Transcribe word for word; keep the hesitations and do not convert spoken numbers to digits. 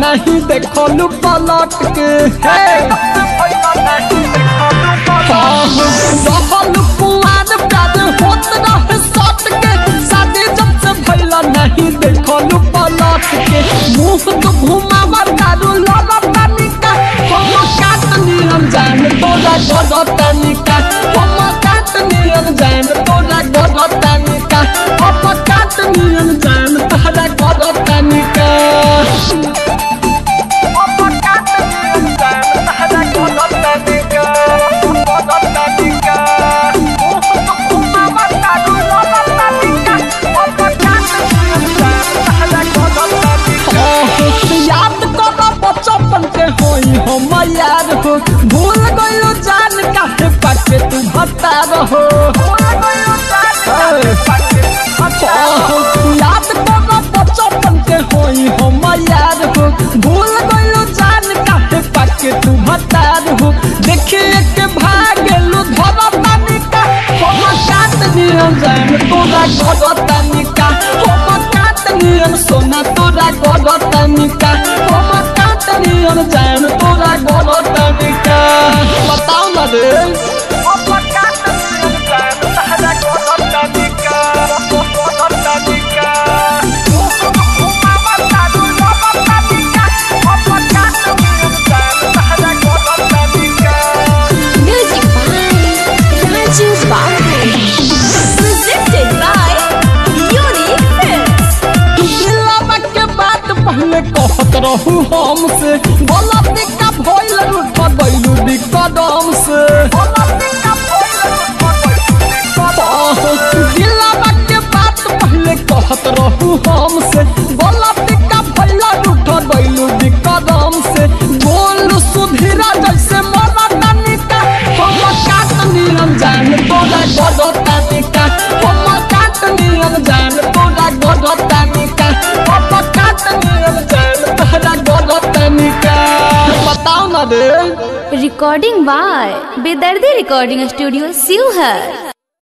नहीं देखो लू पलट के है नहीं देखो लू पलट के मुँह तो घुमावर दारू लगा तनी का हम काट नियम जान तोरा गधा तनी का हम काट नियम जान तोरा गधा तनी का हम काट नियम जान तोरा गधा तनी का भूल गयो जान काहे पाके तू हटा रहो याद करो बचपन के होई हम यार हो भूल गयो जान काहे पाके तू हटा रहो देखिए के भागे लो धरा तनी का हम काट नियम जान तोरा गधा तनी का हम काट नियम सोना तोरा गधा तनी का हम काट नियम जान तोरा गधा बताओ ना दे कहत रहू हमसे गलती का भइल उठा दैलू बिकदम से गलती का भइल उठा दैलू बिकदम से बात पहले कहत रहू हमसे गलती का भइल उठा दैलू बिकदम से बोल सुधीरा जैसे मना तनी का हम काट नियम जान तोरा गधा तनी का हम काट नियम जान तोरा गधा तनी का recording by Bedardi recording studio सीव है।